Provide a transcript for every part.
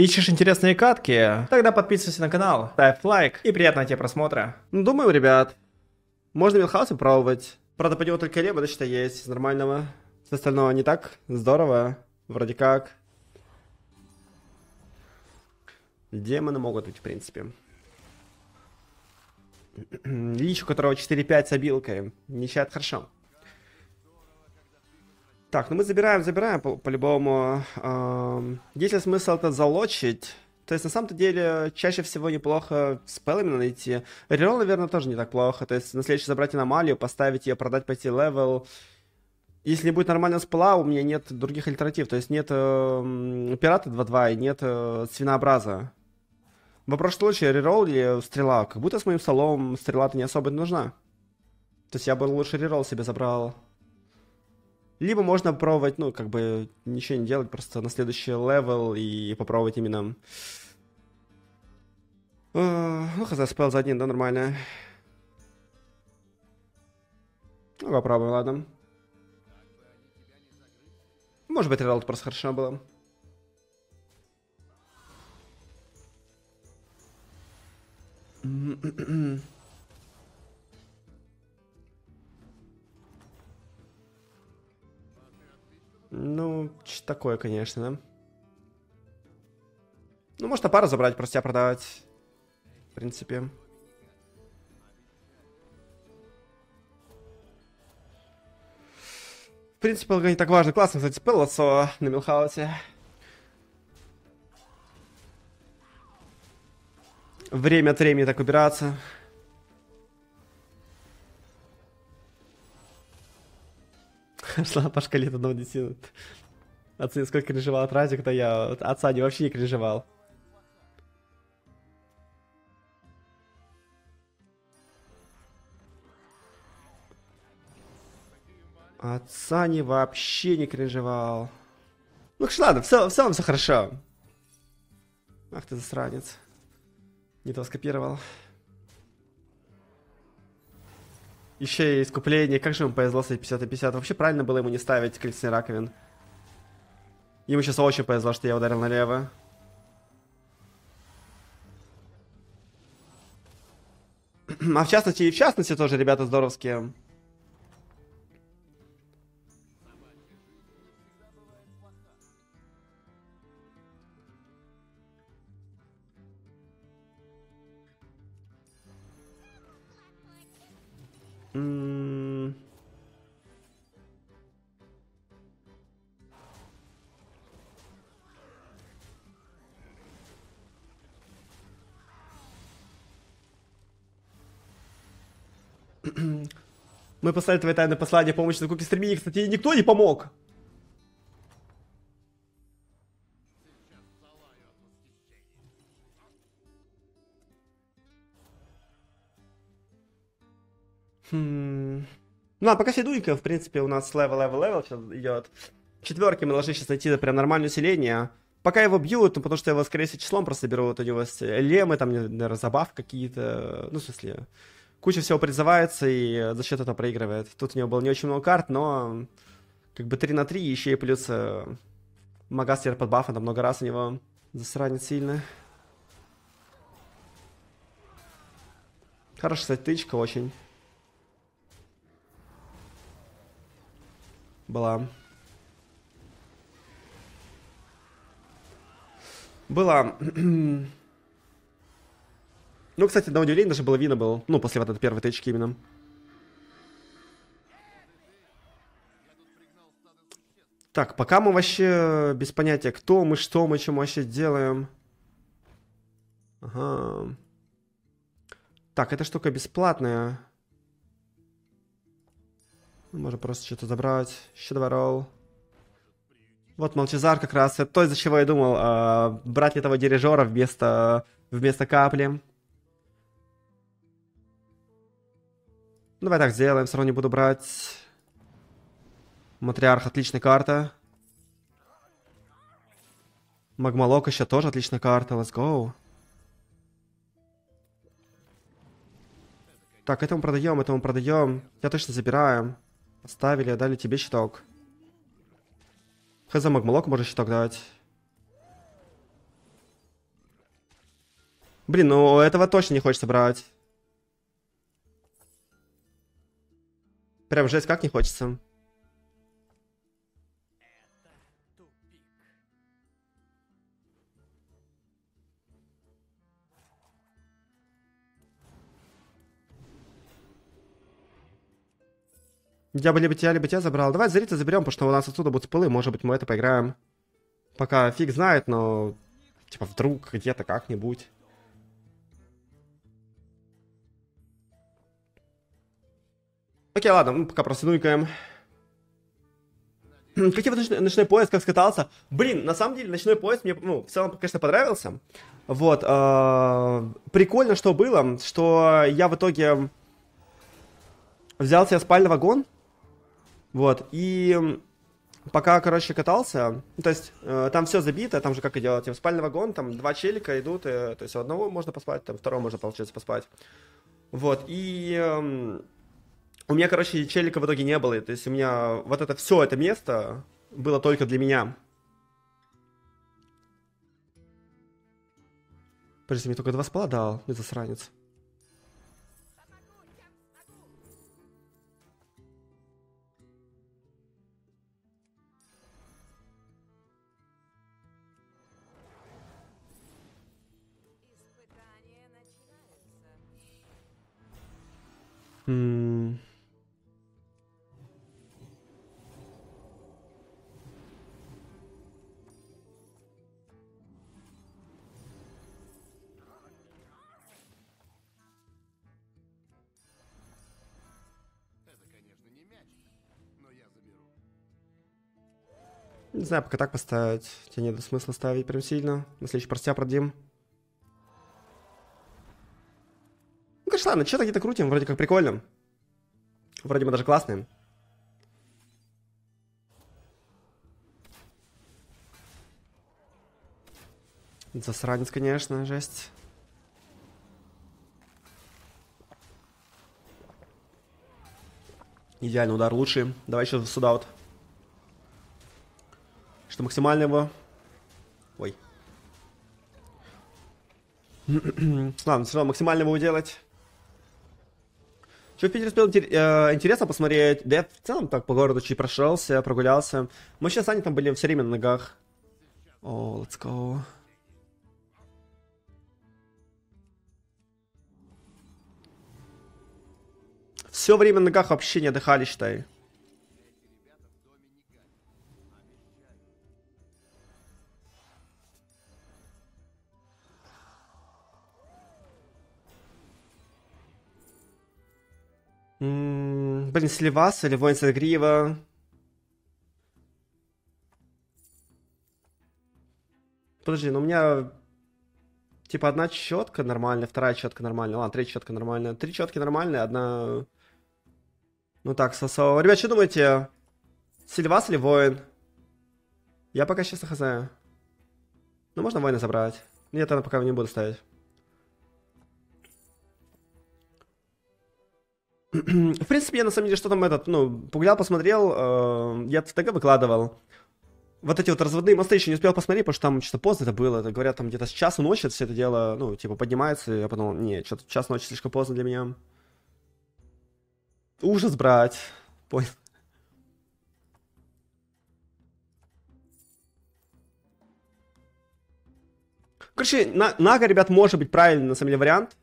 Ищешь интересные катки? Тогда подписывайся на канал, ставь лайк и приятного тебе просмотра. Думаю, ребят, можно милхаусы пробовать. Правда, по нему только лево, значит, есть из нормального. С остального не так здорово, вроде как. Демоны могут быть, в принципе. Лич, у которого 4-5 с обилкой. Ничает хорошо. Так, ну мы забираем по-любому. Есть ли смысл это залочить? То есть, на самом-то деле, чаще всего неплохо спеллами найти. Рерол, наверное, тоже не так плохо. То есть, на следующий забрать аномалию, поставить ее, продать, пойти левел. Если не будет нормального спела, у меня нет других альтернатив. То есть, нет пирата 2-2 и нет свинообраза. Вопрос, что лучше, рерол или стрела? Как будто с моим столом стрела-то не особо нужна. То есть, я бы лучше рерол себе забрал. Либо можно пробовать, ну, как бы, ничего не делать, просто на следующий левел и попробовать именно... Ну, хз, спел за один, да, нормально. Ну, попробуем, ладно. Может быть, рерол просто хорошо было. Ну, такое, конечно, да. Ну, может, пару забрать, просто тебя продавать. В принципе. В принципе, это не так важно. Классно, кстати, спел отцова на Милхаусе. Время от времени так убираться. Шла по шкале от 1 до 10. Отцы, сколько кринжевал от разик, то я от отца не вообще не кринжевал. Отца не вообще не кринжевал. Ну что, ладно, в целом все хорошо. Ах ты засранец. Не то скопировал. Еще и искупление. Как же ему повезло ставить 50 на 50. Вообще правильно было ему не ставить крыльцевый раковин. Ему сейчас очень повезло, что я ударил налево. А в частности тоже ребята здоровские. Мы послали твои тайное послание помощи на куки стримине, кстати, никто не помог. Ну а пока Федунька, в принципе, у нас левел сейчас идет. Четверки мы должны сейчас найти прям нормальное усиление. Пока его бьют, ну, потому что его, скорее всего, числом просто берут. У него лемы, там, наверное, забав какие-то. Ну, в смысле, куча всего призывается и за счет этого проигрывает. Тут у него было не очень много карт, но как бы 3 на 3, еще и плюс Магастер под бафом, там много раз у него засранит сильно. Хорошая, кстати, тычка очень. Была. Ну, кстати, на удивление даже было видно было. Ну, после вот этой первой тычки именно. Так, пока мы вообще без понятия, кто мы, что мы, чем вообще делаем. Ага. Так, эта штука бесплатная. Можно просто что-то забрать. Еще дворол. Вот Молчезар как раз. Это то, из-за чего я думал, брать ли этого дирижера вместо капли. Давай так сделаем, все равно не буду брать. Матриарх, отличная карта. Магмалок еще тоже отличная карта. Let's go. Так, этому продаем. Я точно забираю. Поставили, дали тебе щиток. Хз, Магмалоку можно щиток дать. Блин, ну этого точно не хочется брать. Прям жесть, как не хочется. Я бы либо тебя забрал. Давай Зарица заберем, потому что у нас отсюда будут спылы. Может быть, мы это поиграем. Пока фиг знает, но... Типа вдруг где-то как-нибудь. Окей, ладно, мы пока просто нуйкаем. Какие вот ночной поезд, как скатался? Блин, на самом деле, ночной поезд мне, ну, в целом, конечно, понравился. Вот. Прикольно, что было, что я в итоге... Взял себе спальный вагон, вот, и пока, короче, катался, то есть там все забито, там же как и делать, типа, спальный вагон, там два челика идут, и, то есть у одного можно поспать, там второго можно, получается, поспать, вот, и у меня, короче, челика в итоге не было, и, то есть у меня вот это все это место было только для меня. Подожди, мне только два спала дал, не засранец. Не знаю, пока так поставить. Тебе нет смысла ставить прям сильно. Мы следующий простя продадим. Ну, конечно, ладно, что-то где-то крутим. Вроде как прикольно. Вроде мы даже классные. Засранец, конечно, жесть. Идеальный удар, лучший. Давай еще сюда вот. Что максимально его... Ой. Ладно, все равно максимально его делать. Что в Питере успел интересно посмотреть? Да я в целом так по городу чуть прошелся, прогулялся. Мы сейчас с Аней там были все время на ногах. О, let's go. Все время на ногах вообще не отдыхали, считай. Блин, Сливас или Воин Сагриева. Подожди, ну у меня... Типа одна четка нормальная, вторая четка нормальная. Ладно, третья четка нормальная. Три четки нормальные, одна... Ну так, сосо. Ребят, что думаете? Сильвас или Воин? Я пока честно хз. Ну можно Воина забрать. Нет, она пока не буду ставить. В принципе, я на самом деле что там этот, ну, погулял, посмотрел, я в ТГ выкладывал. Вот эти вот разводные мосты еще не успел посмотреть, потому что там что-то поздно это было. Это, говорят, там где-то с часу ночи все это дело, ну, типа, поднимается, и я подумал, не, что-то час ночи слишком поздно для меня. Ужас брать. Понял. Короче, Нага, ребят, может быть правильный, на самом деле, вариант.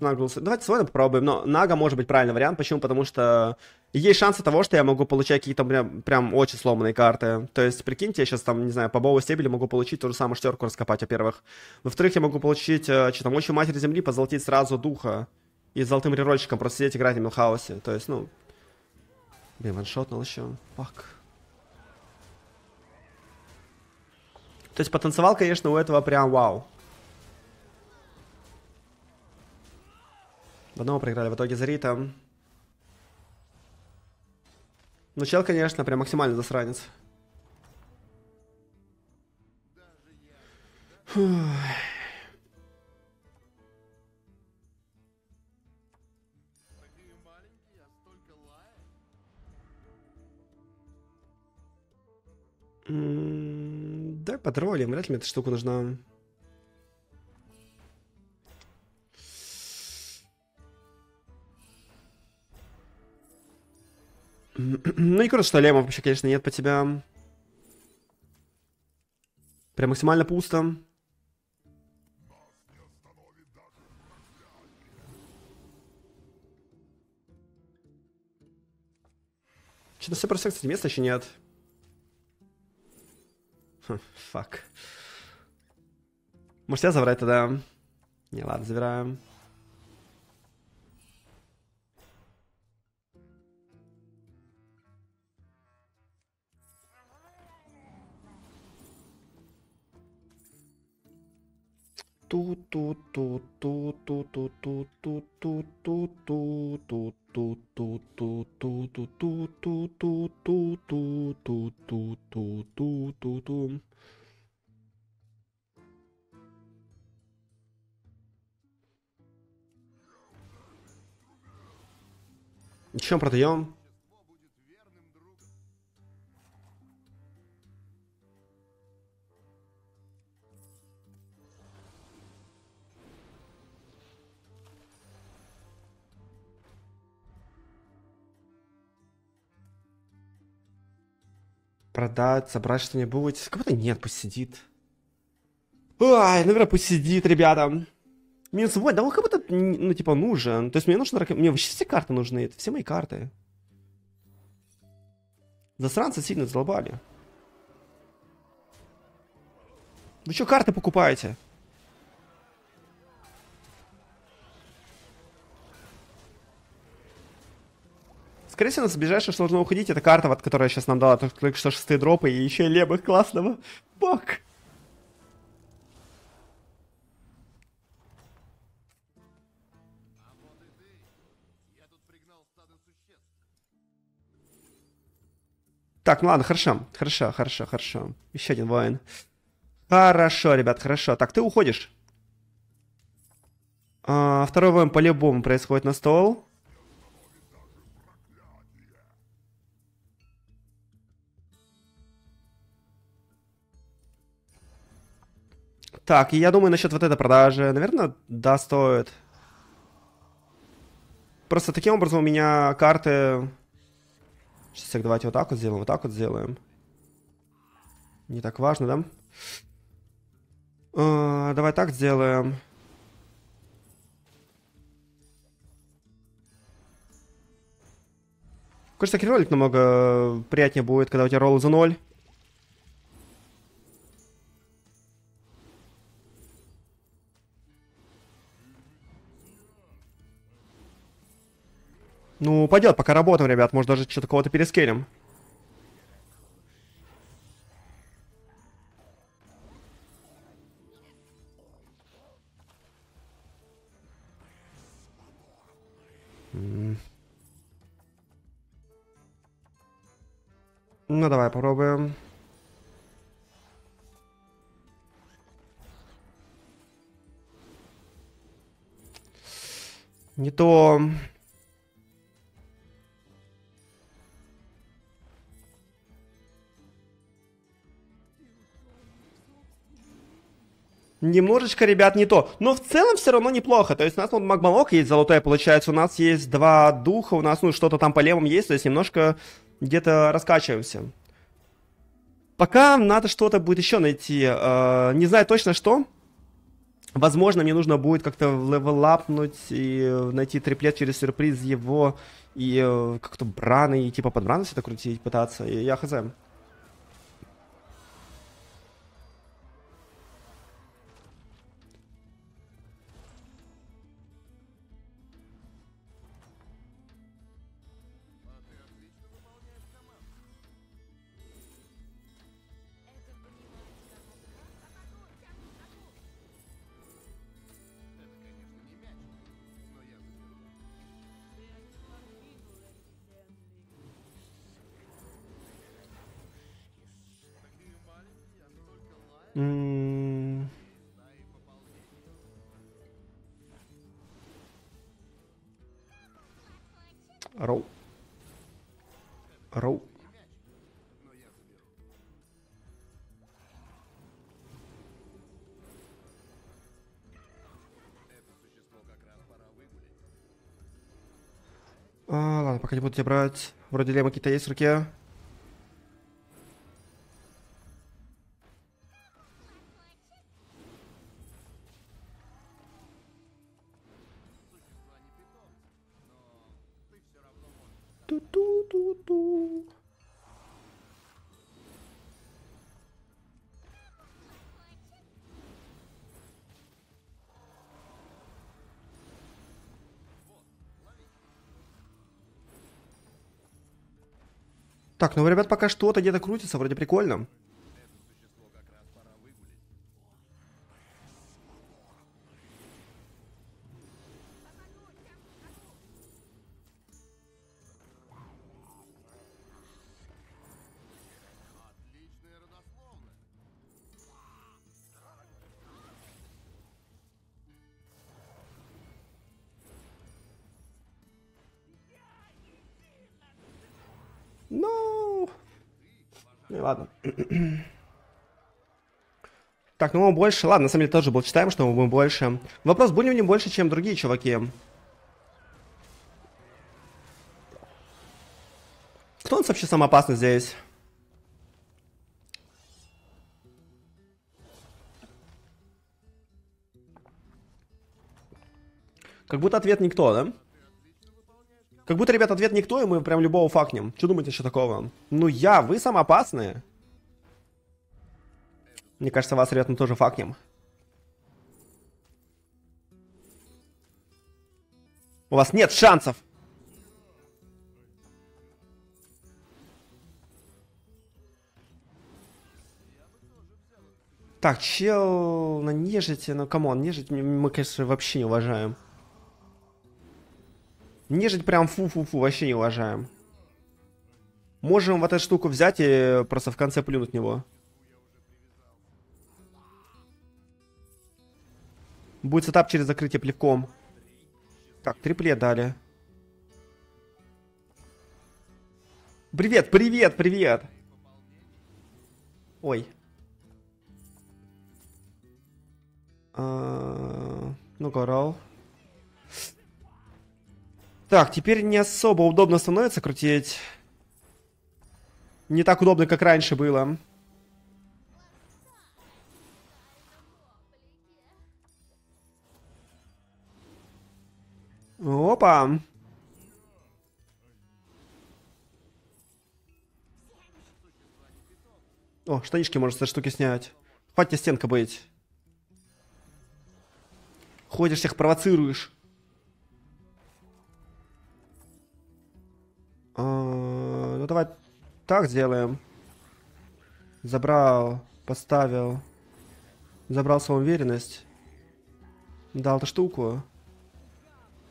Давайте сегодня попробуем, но Нага может быть правильный вариант. Почему? Потому что есть шансы того, что я могу получать какие-то прям очень сломанные карты. То есть, прикиньте, я сейчас там, не знаю, по Бову стебелю могу получить ту же самую штерку раскопать, во-первых. Во-вторых, я могу получить, что там, очень матери земли, позолотить сразу духа. И с золотым рерольщиком просто сидеть играть в Милхаусе. То есть, ну... Блин, ваншотнул еще. Фак. То есть, потанцевал, конечно, у этого прям вау. В одного проиграли, в итоге Зарита. Ну, чел, конечно, прям максимально засранец. Фух. Дай потроллим, вряд ли мне эта штука нужна. Ну и круто, что лемов вообще, конечно, нет по тебя. Прям максимально пусто. Че-то суперсекции места еще нет. Фак. Может, я забрать тогда? Не, ладно, забираем. Чем продаем? Продать, собрать что-нибудь. Кого-то нет, пусть сидит. Ай, наверное, пусть сидит, ребята. Минус 8, да он как будто, ну, типа, нужен. То есть мне нужно, мне вообще все карты нужны, это все мои карты. Засранцы сильно задолбали. Вы что, карты покупаете? Скорее всего, у нас ближайшее, что должно уходить, это карта, вот, которая сейчас нам дала только что 6 дропы и еще и левых классного. Бак! Так, ну ладно, хорошо, хорошо, хорошо, хорошо. Еще один воин. Хорошо, ребят, хорошо. Так, ты уходишь. Второй воин по-любому происходит на стол. Так, и я думаю насчет вот этой продажи. Наверное, да, стоит. Просто таким образом у меня карты... Сейчас давайте вот так вот сделаем, вот так вот сделаем. Не так важно, да? Давай так сделаем. Кажется, такой ролик намного приятнее будет, когда у тебя ролл за 0. Ну, пойдет, пока работаем, ребят. Может, даже что-то кого-то перескейлим. Ну, давай попробуем. Не то... Немножечко, ребят, не то. Но в целом все равно неплохо. То есть у нас вот магмалок есть золотая, получается. У нас есть два духа. У нас, ну, что-то там по левым есть. То есть немножко где-то раскачиваемся. Пока надо что-то будет еще найти. Не знаю точно что. Возможно, мне нужно будет как-то левелапнуть и найти триплет через сюрприз его. И как-то браны, и типа под браны все это крутить, пытаться. Я хз. Роу. Роу. Ладно, пока не буду тебя брать. Вроде лемы какие-то есть в руке. Так, ну, ребят, пока что-то где-то крутится, вроде прикольно. Ладно. Так, ну мы больше... Ладно, на самом деле тоже был, считаем, что мы будем больше. Вопрос, будем ли больше, чем другие чуваки? Кто у нас вообще самый опасный здесь? Как будто ответ никто, да? Как будто, ребят, ответ никто, и мы прям любого факнем. Что думаете еще такого? Ну я, вы самые опасные. Мне кажется, вас, ребят, мы тоже факнем. У вас нет шансов. Так, чел на нежити, ну камон, нежить мы, конечно, вообще не уважаем. Нежить прям фу-фу-фу, вообще не уважаем. Можем вот эту штуку взять и просто в конце плюнуть в него. Будет сетап через закрытие плевком. Так, трипле дали. Привет, привет, привет! Ой. Ну-ка, рал. Так, теперь не особо удобно становится крутить. Не так удобно, как раньше было. Опа! О, штанишки можно с этой штуки снять. Хватит стенка быть. Ходишь, всех провоцируешь. Ну давай так сделаем. Забрал, поставил. Забрал свою уверенность. Дал эту штуку.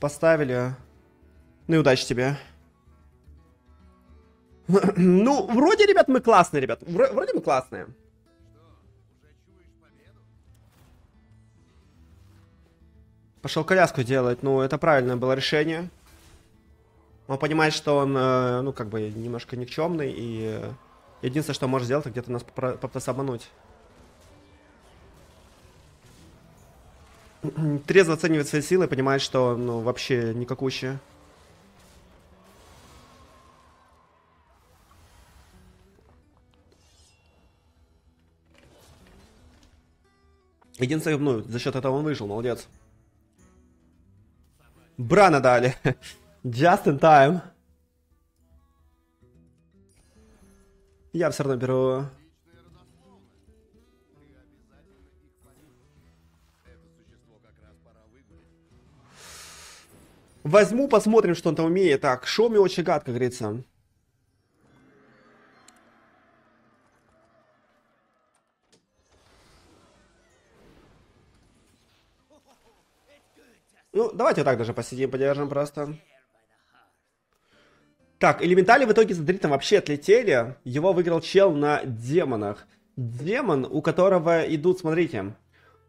Поставили. Ну и удачи тебе. Ну, вроде, ребят, мы классные, ребят. Вроде мы классные. Пошел коляску делать. Ну, это правильное было решение. Он понимает, что он, ну, как бы, немножко никчемный, и единственное, что он может сделать, это где-то нас попытаться обмануть. Трезво оценивает свои силы и понимает, что он, ну, вообще никакущий. Единственное, ну, за счет этого он выжил, молодец. Брана дали. Just in time. Я все равно беру. Возьму, посмотрим, что он там умеет. Так, шоми очень гад, как говорится. Ну, давайте вот так даже посидим, подержим просто. Так, элементали в итоге за дритом вообще отлетели. Его выиграл чел на демонах. Демон, у которого идут, смотрите.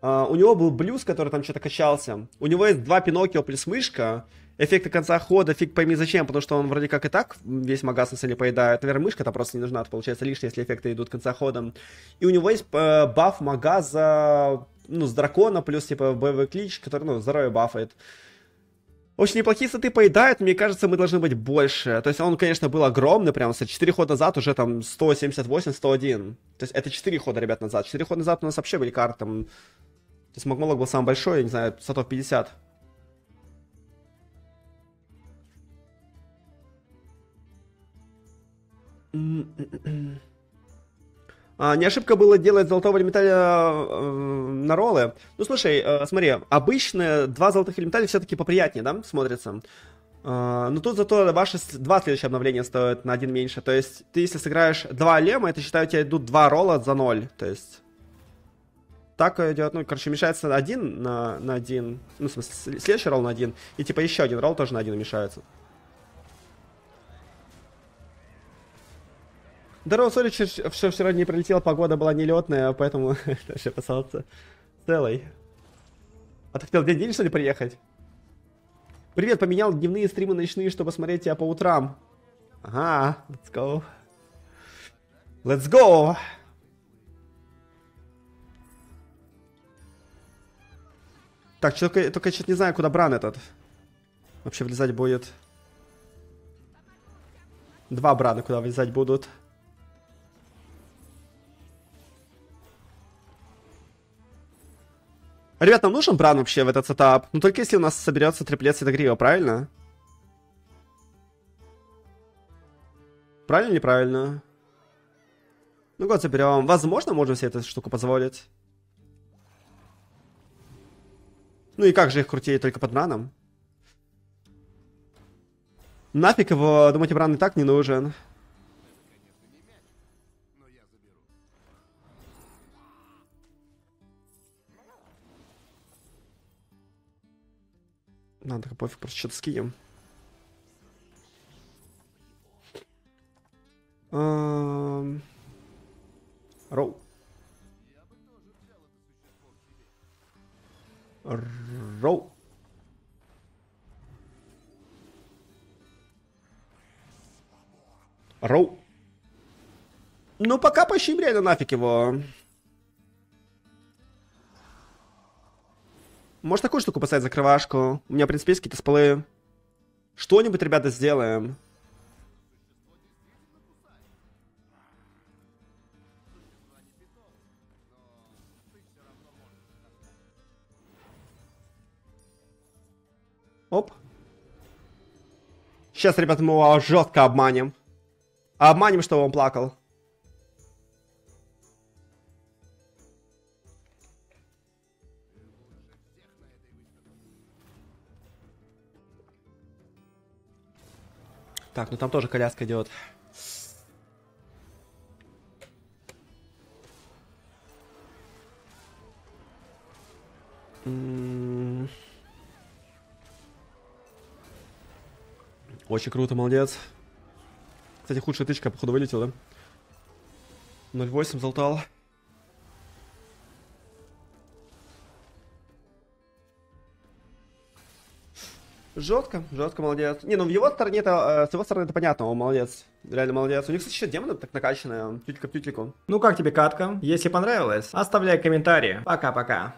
У него был блюз, который там что-то качался. У него есть два Пиноккио плюс мышка. Эффекты конца хода, фиг пойми зачем, потому что он вроде как и так весь магаз на селе поедает. Наверное, мышка-то просто не нужна, это получается лишнее, если эффекты идут конца хода. И у него есть баф магаза, ну, с дракона, плюс типа боевой клич, который, ну, здоровье бафает. Очень неплохие сеты поедают, но мне кажется, мы должны быть больше. То есть он, конечно, был огромный, прям 4 хода назад уже там 178, 101. То есть это 4 хода, ребят, назад. 4 хода назад у нас вообще были карты там... То есть Магмолок был самый большой, я не знаю, сотов 50. Не ошибка было делать золотого элементаля на роллы. Ну слушай, смотри, обычно 2 золотых элементаля все-таки поприятнее, да, смотрится. Но тут зато ваши 2 следующие обновления стоят на 1 меньше. То есть ты если сыграешь 2 лема, это считаю, у тебя идут 2 ролла за 0. То есть так идет, ну короче, мешается 1 на 1. Ну в смысле, следующий ролл на 1. И типа еще один ролл тоже на 1 мешается. Здорово, сори, что вчера не прилетела, погода была нелетная, поэтому даже опасался целой. А ты хотел день денег, что ли, приехать? Привет, поменял дневные стримы на ночные, чтобы смотреть тебя по утрам. Ага, let's go. Let's go! Так, только я что-то не знаю, куда Бран этот. Вообще влезать будет. 2 Брана куда влезать будут. Ребят, нам нужен Бран вообще в этот сетап? Ну только если у нас соберется триплет Светогрива, правильно? Правильно или неправильно? Ну год заберем. Возможно, можем себе эту штуку позволить. Ну и как же их крутить только под Браном? Нафиг его, думаете, Бран и так не нужен? Надо, пофиг, просто что-то скинем. Роу. Роу. Роу. Ну, пока почти реально нафиг его. Может такую штуку поставить закрывашку? У меня, в принципе, есть какие-то сплы. Что-нибудь, ребята, сделаем. Оп. Сейчас, ребята, мы его жестко обманем. Обманем, чтобы он плакал. Так, ну там тоже коляска идет. Очень круто, молодец. Кстати, худшая тычка, походу, вылетела, да? 0.8 залутал. Жестко, жестко, молодец. Не, ну в его стороне это, с его стороны это понятно, он молодец. Реально молодец. У них, кстати, еще демоны так накачанные, тютелька в тютельку. Ну как тебе катка? Если понравилось, оставляй комментарии. Пока-пока.